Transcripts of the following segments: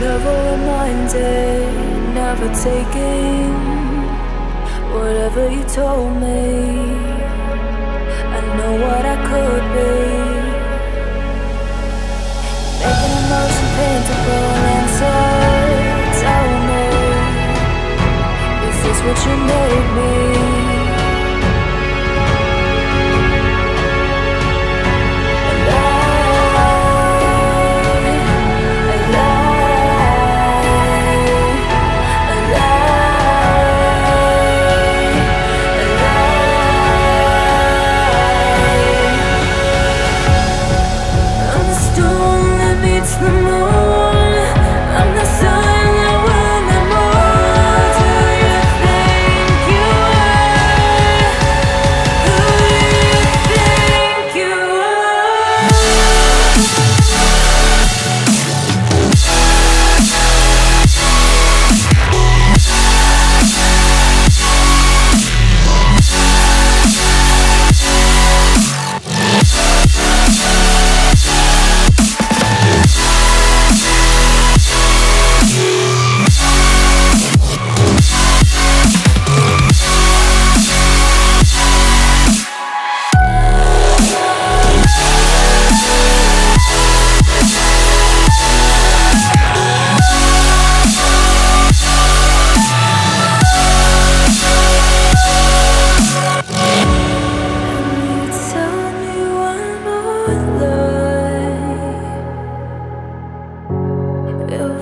Never reminded, never taking whatever you told me. I know what I could be. Making emotion paintable and so tell me, is this what you made me?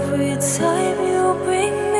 Every time you bring